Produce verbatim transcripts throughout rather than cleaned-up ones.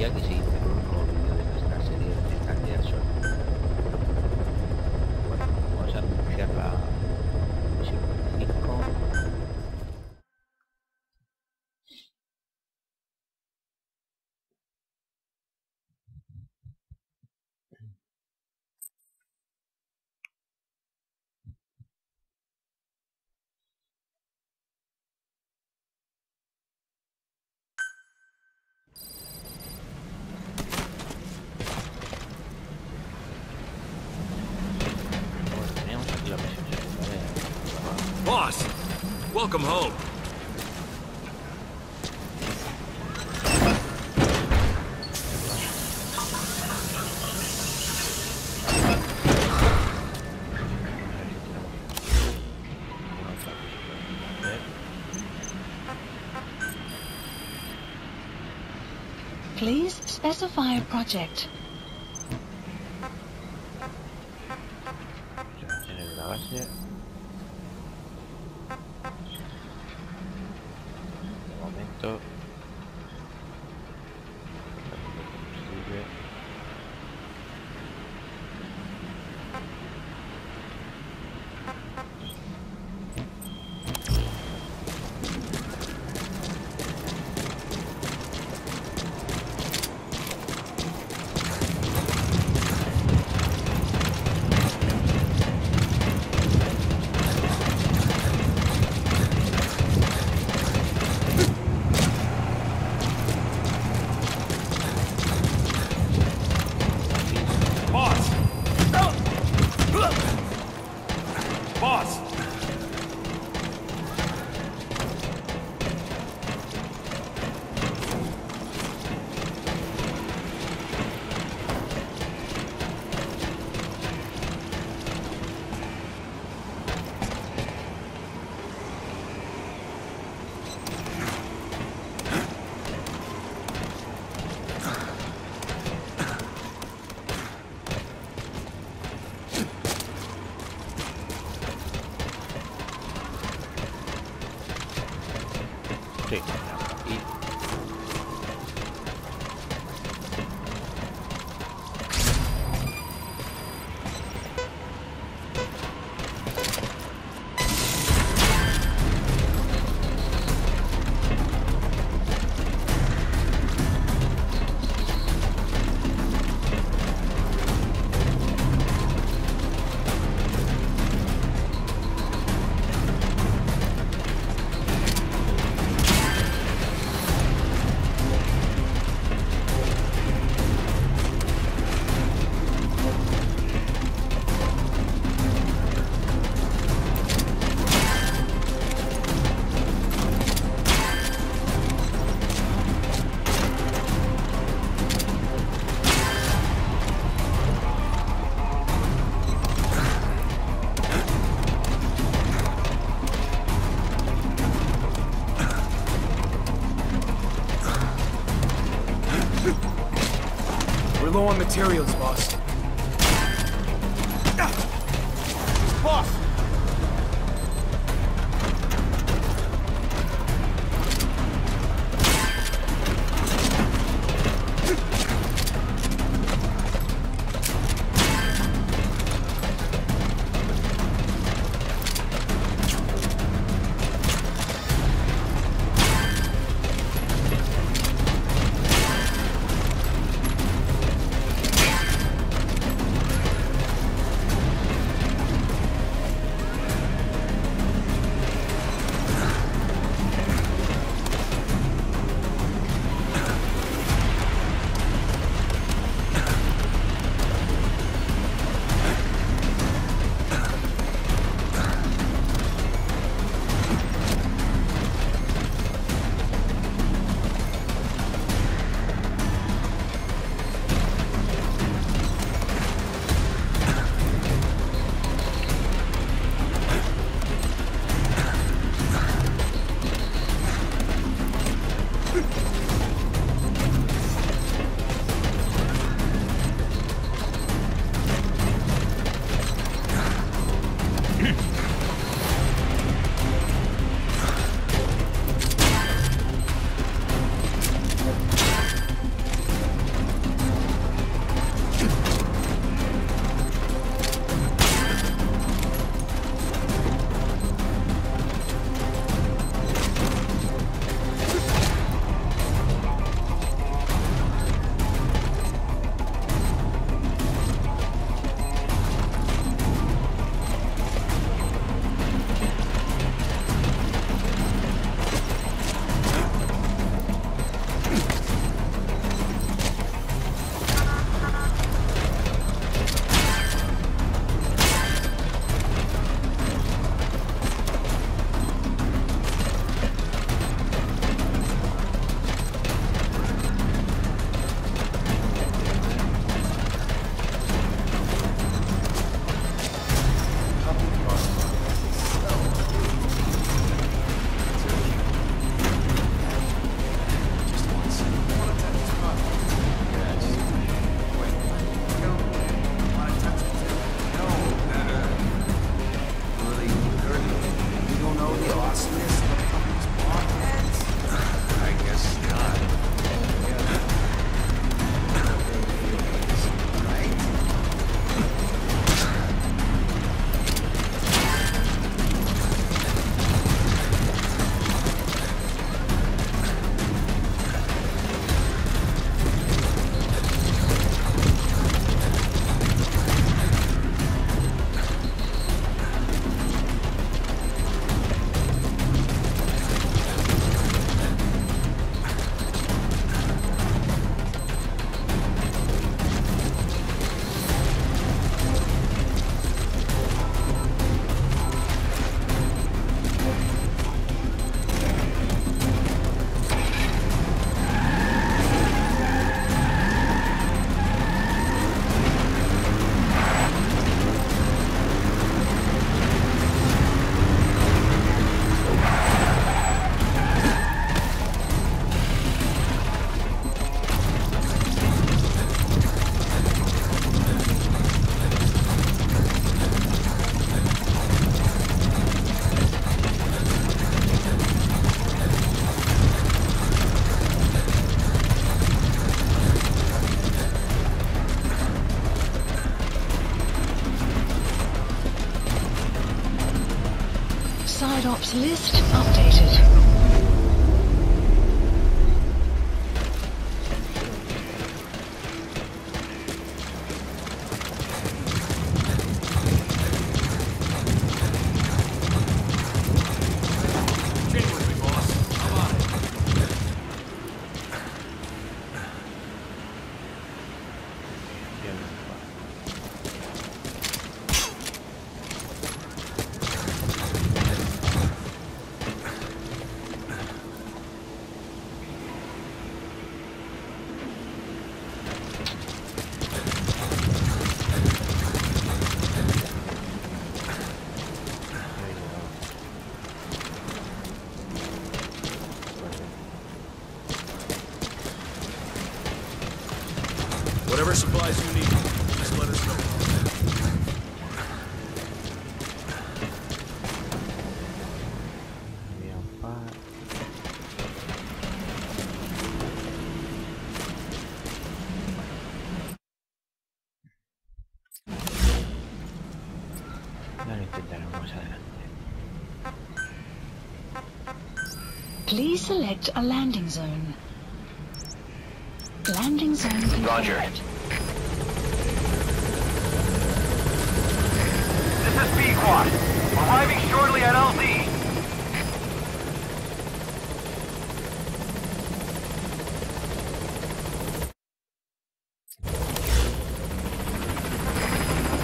especial que se hizo con un nuevo vídeo de nuestra serie de Metal Gear Solid. Bueno, vamos a anunciar la misión cinco. Boss, welcome home. Please specify a project. Low on materials, boss. Boss! Ops list updated. Whatever supplies you need, just let us know. Please select a landing zone. Landing zone confirmed. Roger. This is B-Quad. Arriving shortly at L Z.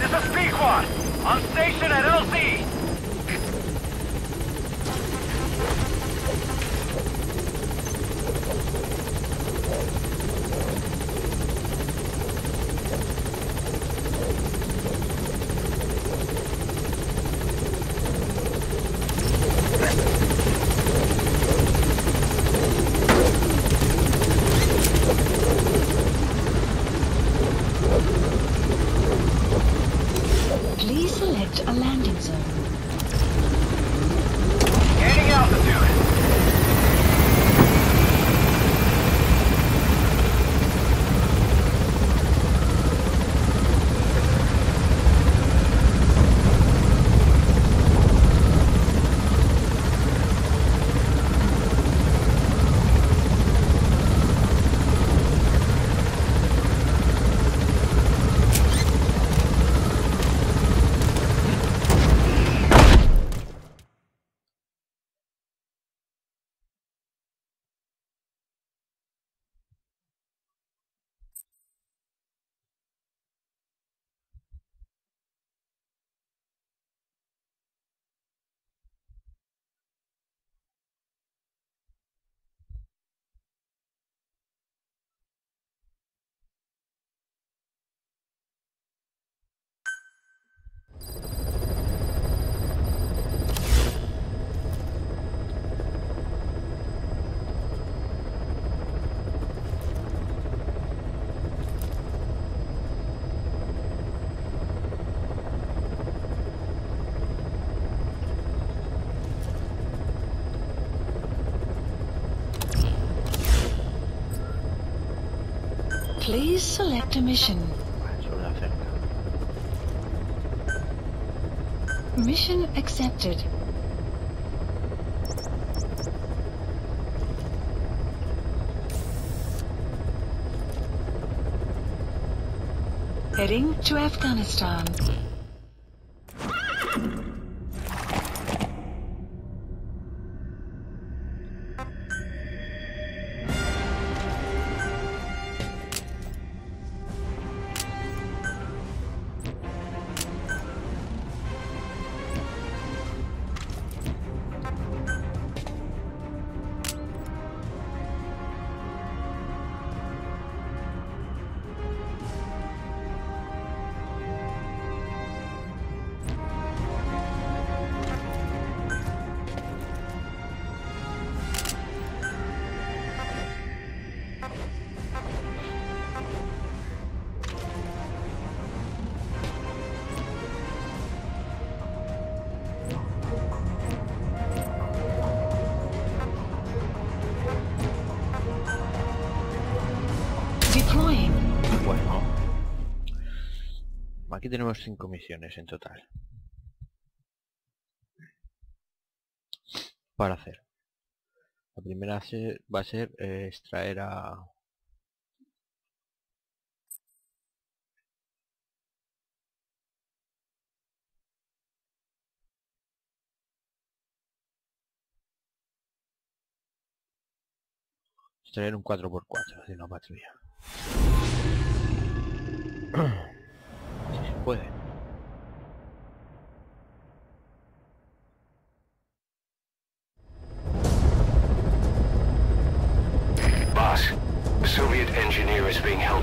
This is B-Quad. On station at L Z. Please select a mission. Mission accepted. Heading to Afghanistan. Bueno, aquí tenemos cinco misiones en total. para hacer. La primera va a ser eh, extraer a... Extraer un cuatro por cuatro de una patrulla. Si se puede.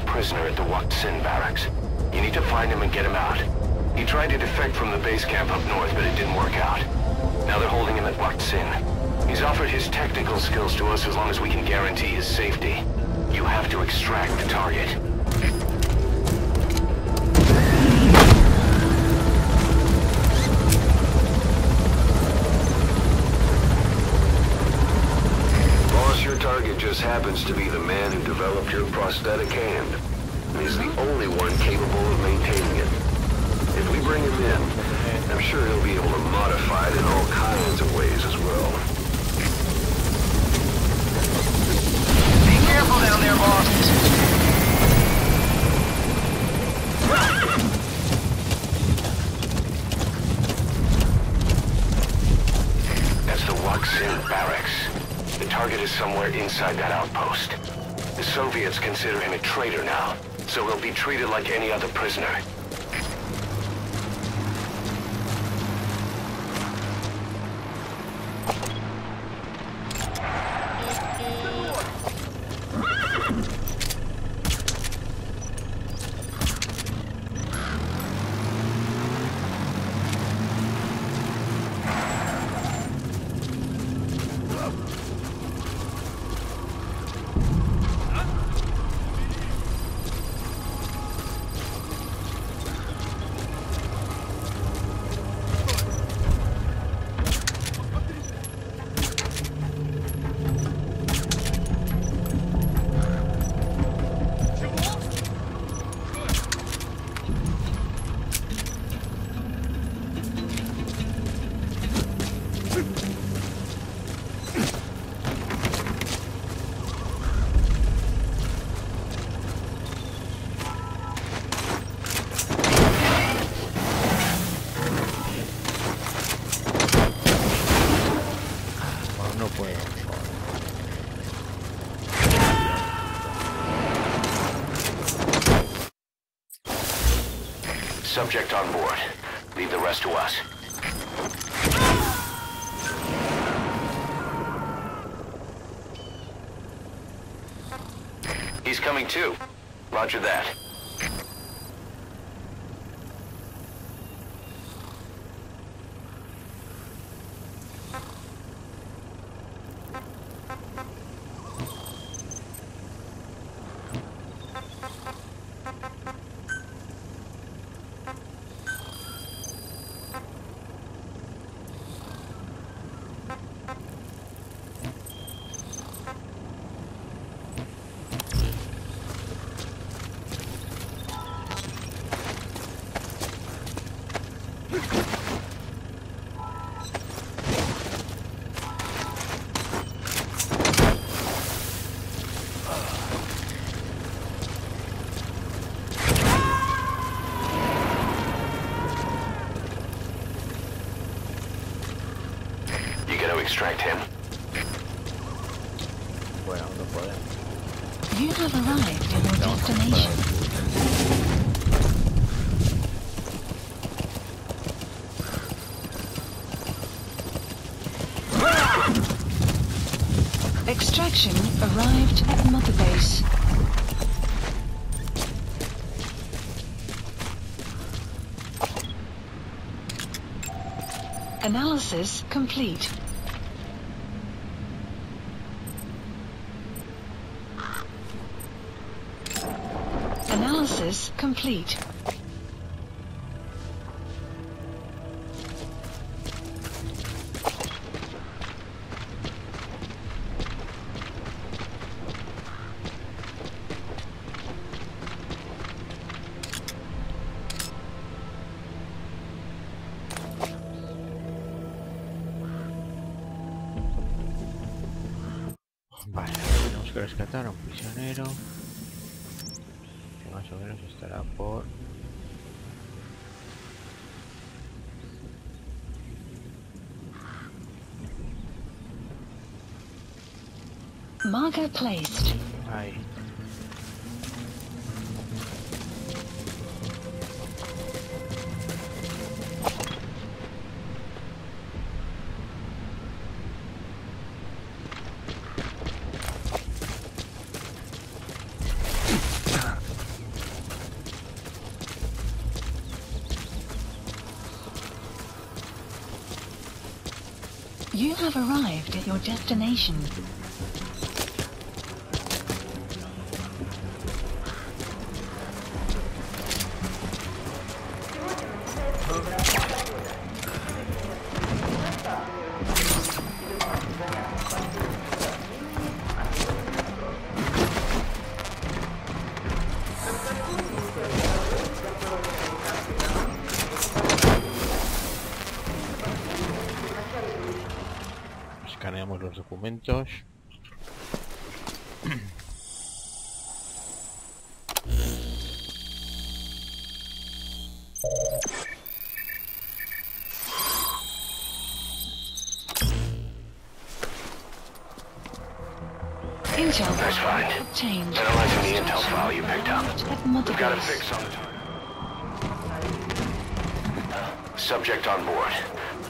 Prisoner at the Wakhsin barracks. You need to find him and get him out. He tried to defect from the base camp up north, but it didn't work out. Now they're holding him at Wakhsin. He's offered his technical skills to us as long as we can guarantee his safety. You have to extract the target. Just happens to be the man who developed your prosthetic hand, and is the only one capable of maintaining it. If we bring him in, I'm sure he'll be able to modify it in all kinds of ways as well. Be careful down there, boss! That's the Wakhsin barracks. The target is somewhere inside that outpost. The Soviets consider him a traitor now, so he'll be treated like any other prisoner. Subject on board. Leave the rest to us. He's coming too. Roger that. Extract him. Bueno, no podemos. You have arrived at your destination. Extraction arrived at Mother Base. Analysis complete. Analysis complete. Vale, tenemos que rescatar a un prisionero que más o menos estará por... Marker placed. Ahí. You have arrived at your destination. Escaneamos los documentos. Intel. That's fine. Analyzing the intel file you picked up. We've got a fix on it. Subject on board.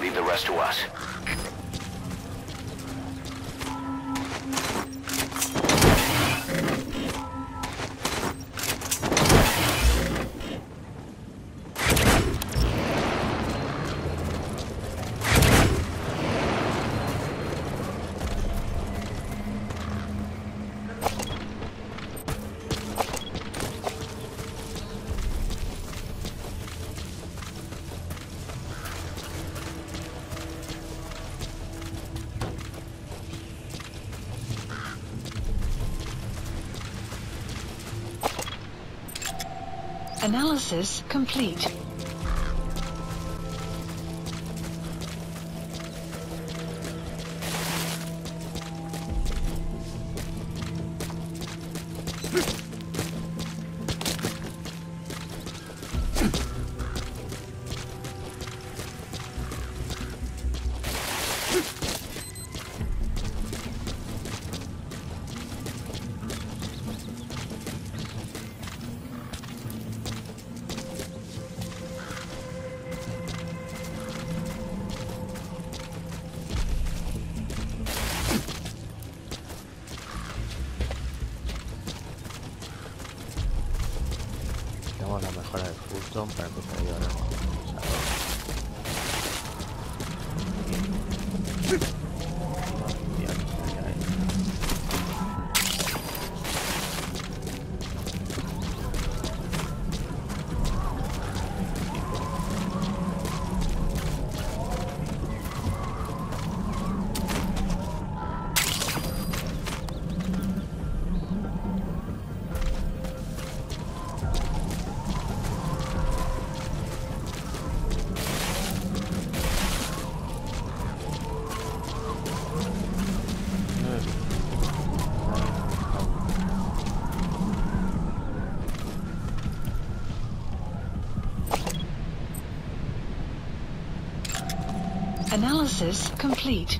Leave the rest to us. Analysis complete. La mejora del Fulton para que te ayude a... Analysis complete.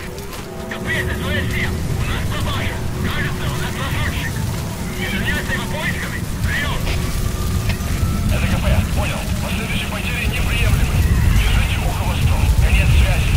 Капец, это СМ! У нас пропажа! Кажется, у нас лазурщик! Не заняться его поисками? Прием! Это КП, понял. Последующие потери неприемлемы. Держите ухо востом. Конец связи.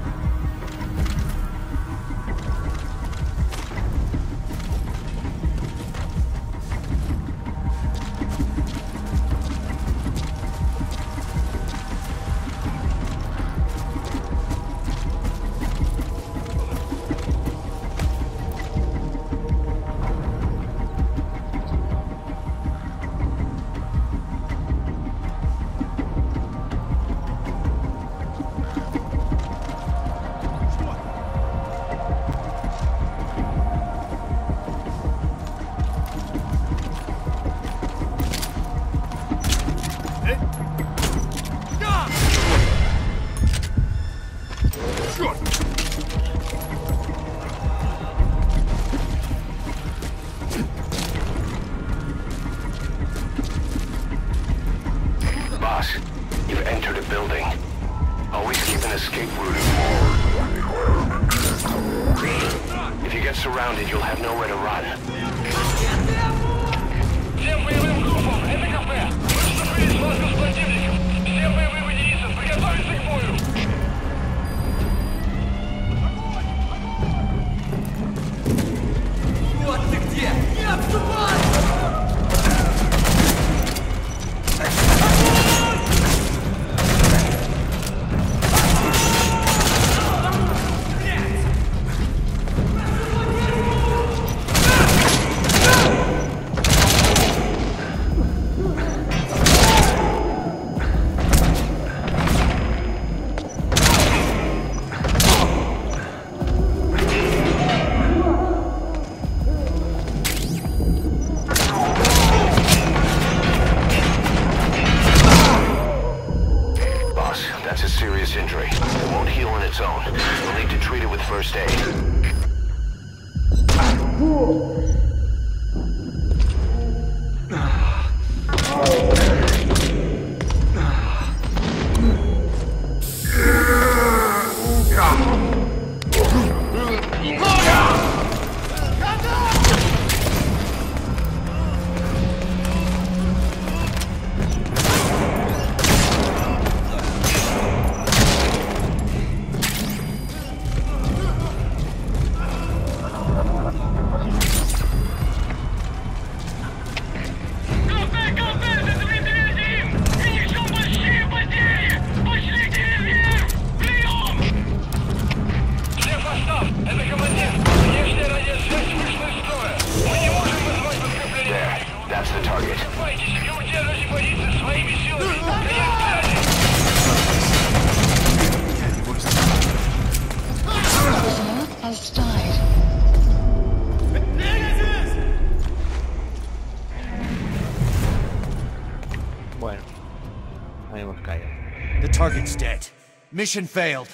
Target's dead. Mission failed.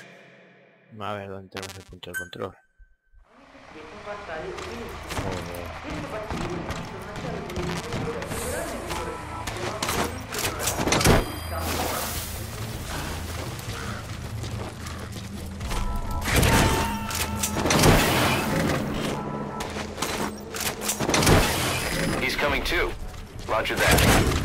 A ver, ¿dónde tenemos el punto de control? He's coming too. Roger that.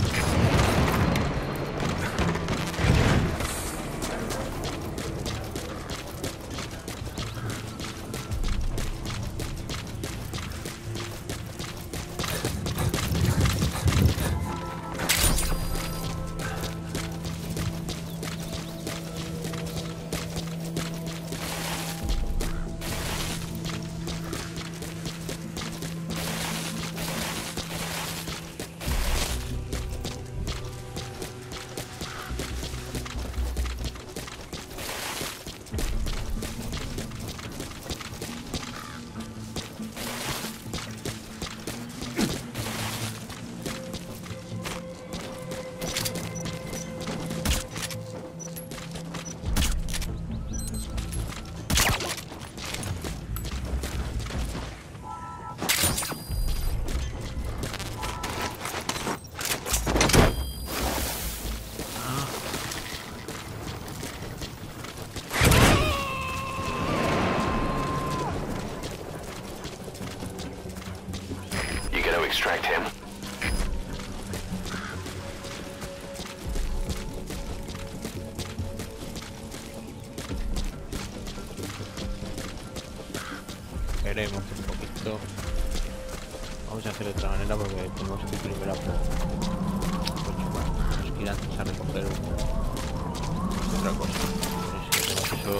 Extract him. Esperemos un poquito. Vamos a hacer de otra manera porque tenemos que primero pues, ir antes a recoger otra cosa. Pero si hacemos eso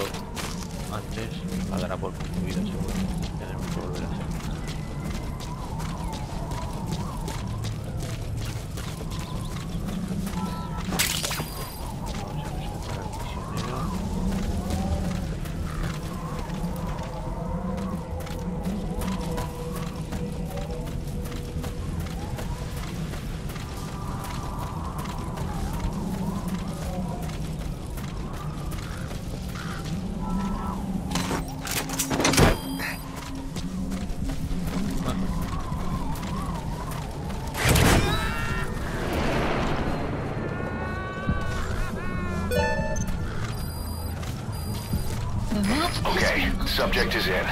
antes, pagará por concluida seguro. Tenemos que volver a hacer. Okay, subject is in.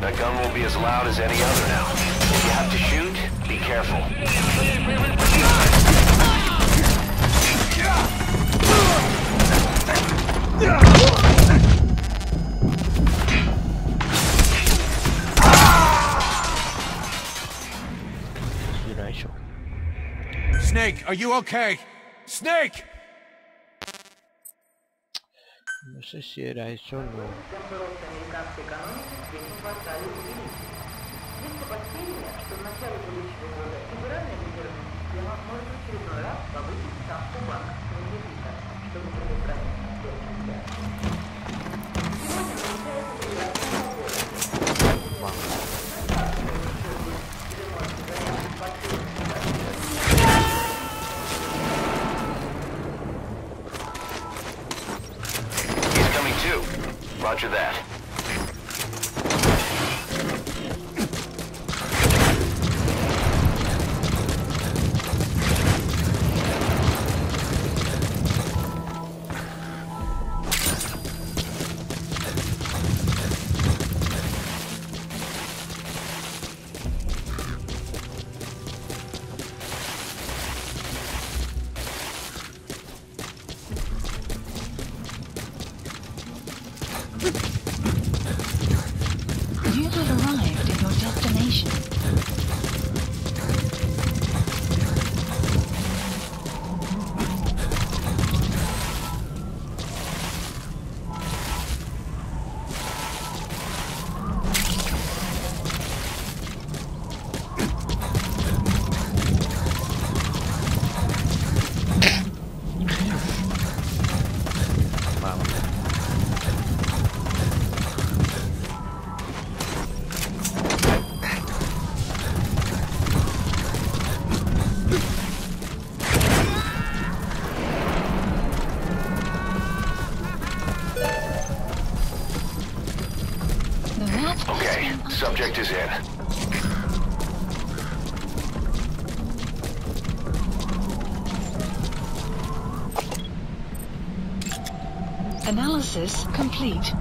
That gun will be as loud as any other now. If you have to shoot, be careful. Snake, are you okay? Snake! No sé si era eso o no. Roger that. Subject is in. Analysis complete.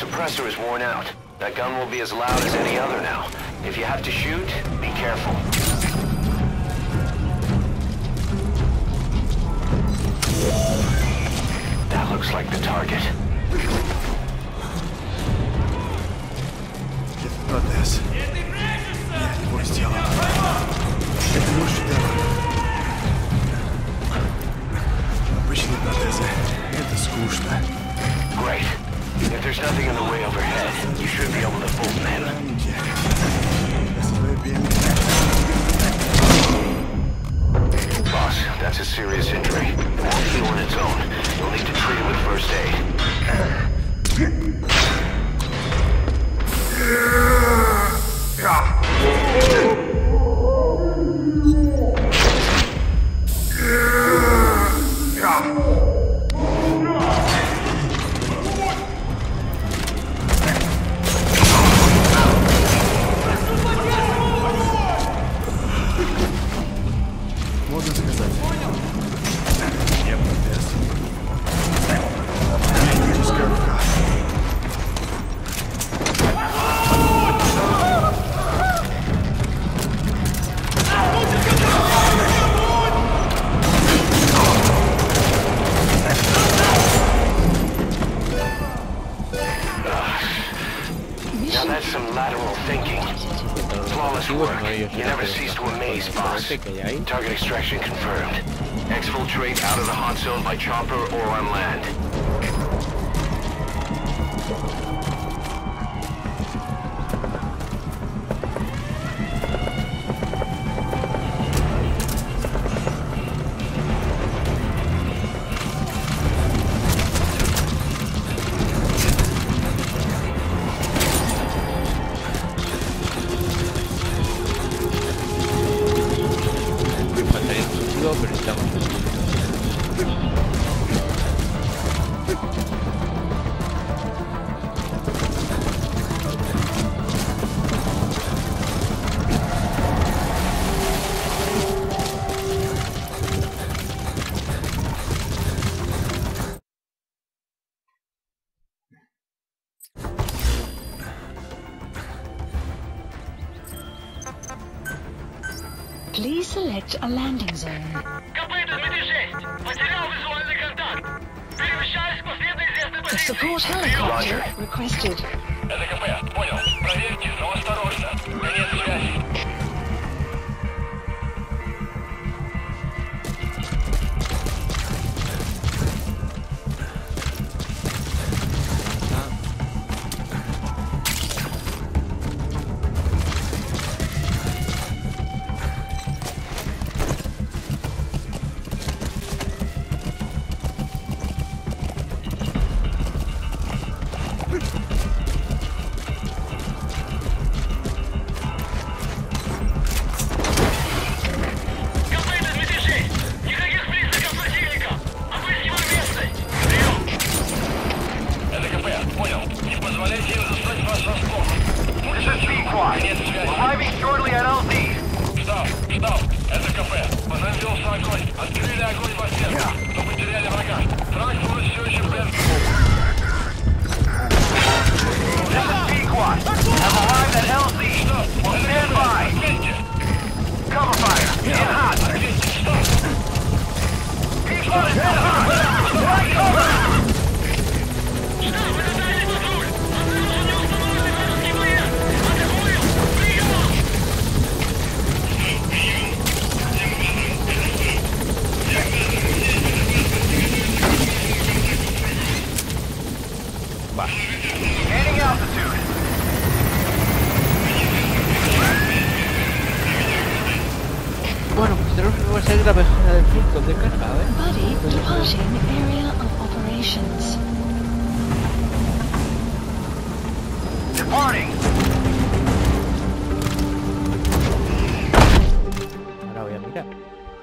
your suppressor is worn out. That gun will be as loud as any other now. If you have to shoot, be careful. That looks like the target. Это протез. Я его сделал. Это мой шедевр. Обычные протезы. Это скучно. Great. If there's nothing in the way overhead, you should be able to fool them. Boss, that's a serious injury. It won't heal on its own. You'll need to treat it with first aid. Target extraction confirmed. Exfiltrate out of the hot zone by chopper or on land. Please select a landing zone. A support helicopter Roger. Requested.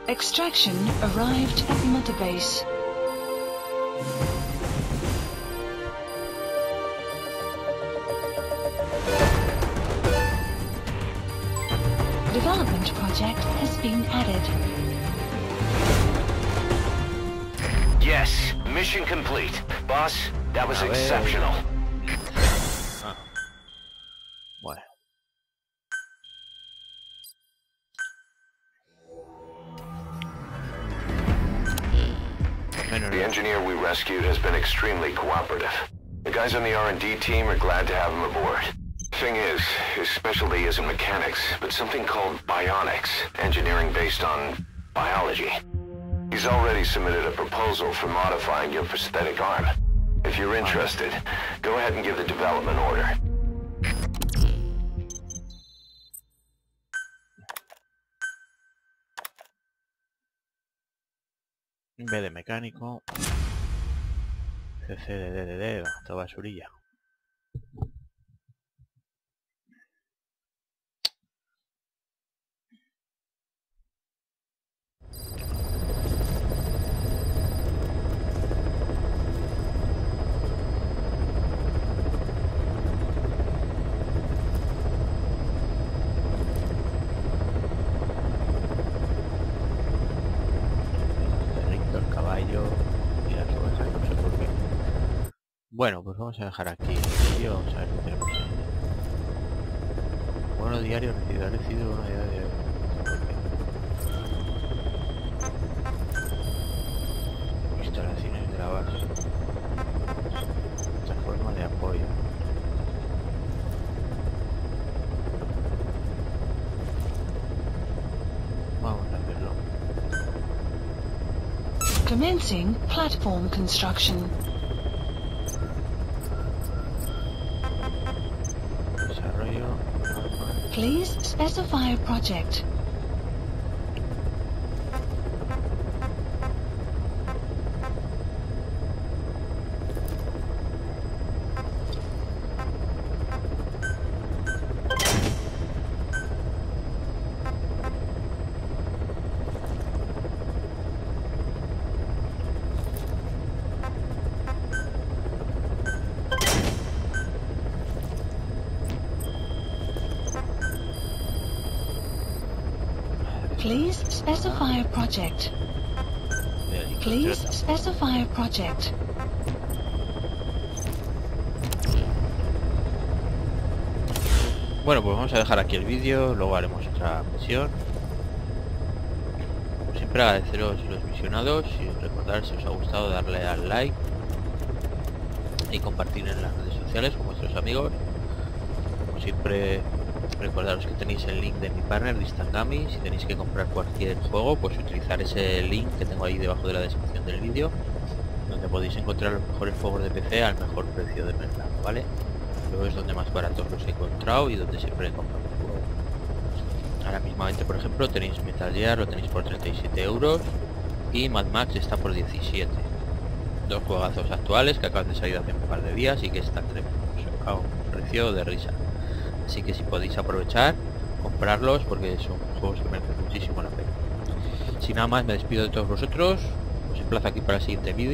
Extraction arrived at Mother Base. Development project has been added. Yes, mission complete. Boss, that was exceptional. Bueno. The engineer we rescued has been extremely cooperative. The guys on the R and D team are glad to have him aboard. Thing is, his specialty isn't mechanics, but something called bionics, engineering based on biology. He's already submitted a proposal for modifying your prosthetic arm. If you're interested, go ahead and give the development order. En vez de mecánico, C C D D D, esta basurilla. Bueno, pues vamos a dejar aquí el vídeo, vamos a ver qué tenemos ahí. Bueno, diario recibido, recibido, bueno, diario. Instalaciones de la base. Esta forma de apoyo. Vamos a hacerlo. Commencing platform construction. Please specify a project. Please specify a project. Please specify a project. Bueno, pues vamos a dejar aquí el vídeo, luego haremos otra misión. Como siempre, agradeceros los visionados y recordar, si os ha gustado, darle al like y compartir en las redes sociales con vuestros amigos. Como siempre, recordaros que tenéis el link de mi partner de Instant Gaming. Si tenéis que comprar cualquier juego, pues utilizar ese link que tengo ahí debajo de la descripción del vídeo, donde podéis encontrar los mejores juegos de P C al mejor precio de mercado, ¿vale? Luego es donde más baratos los he encontrado y donde siempre he comprado un juego. Ahora mismamente, por ejemplo, tenéis Metal Gear, lo tenéis por treinta y siete euros, y Mad Max está por diecisiete. Dos juegazos actuales que acaban de salir hace un par de días y que están tremendos a un precio de risa. Así que si podéis aprovechar, comprarlos, porque son juegos que merecen muchísimo la pena. Sin nada más, me despido de todos vosotros. Os emplazo aquí para el siguiente vídeo.